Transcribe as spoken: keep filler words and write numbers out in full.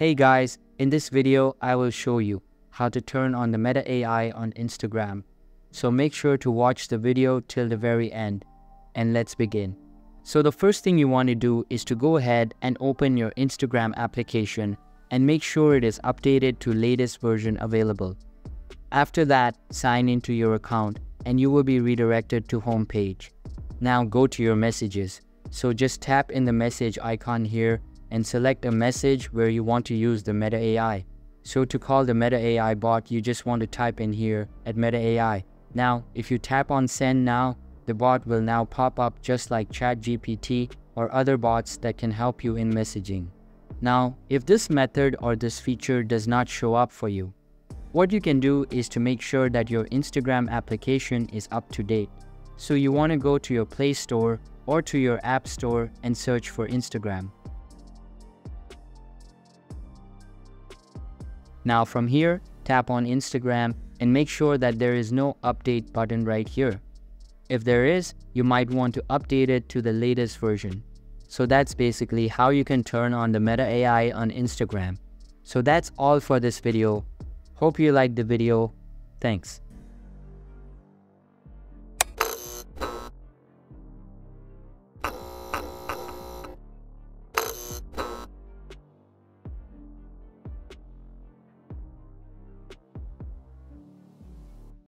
Hey guys, in this video, I will show you how to turn on the Meta A I on Instagram. So make sure to watch the video till the very end and let's begin. So the first thing you want to do is to go ahead and open your Instagram application and make sure it is updated to latest version available. After that, sign into your account and you will be redirected to homepage. Now go to your messages. So just tap in the message icon here and select a message where you want to use the Meta A I. So to call the Meta A I bot, you just want to type in here at Meta A I. Now, if you tap on send now, the bot will now pop up just like ChatGPT or other bots that can help you in messaging. Now, if this method or this feature does not show up for you, what you can do is to make sure that your Instagram application is up to date. So you want to go to your Play Store or to your App Store and search for Instagram. Now from here, tap on Instagram and make sure that there is no update button right here. If there is, you might want to update it to the latest version. So that's basically how you can turn on the Meta A I on Instagram. So that's all for this video. Hope you liked the video. Thanks.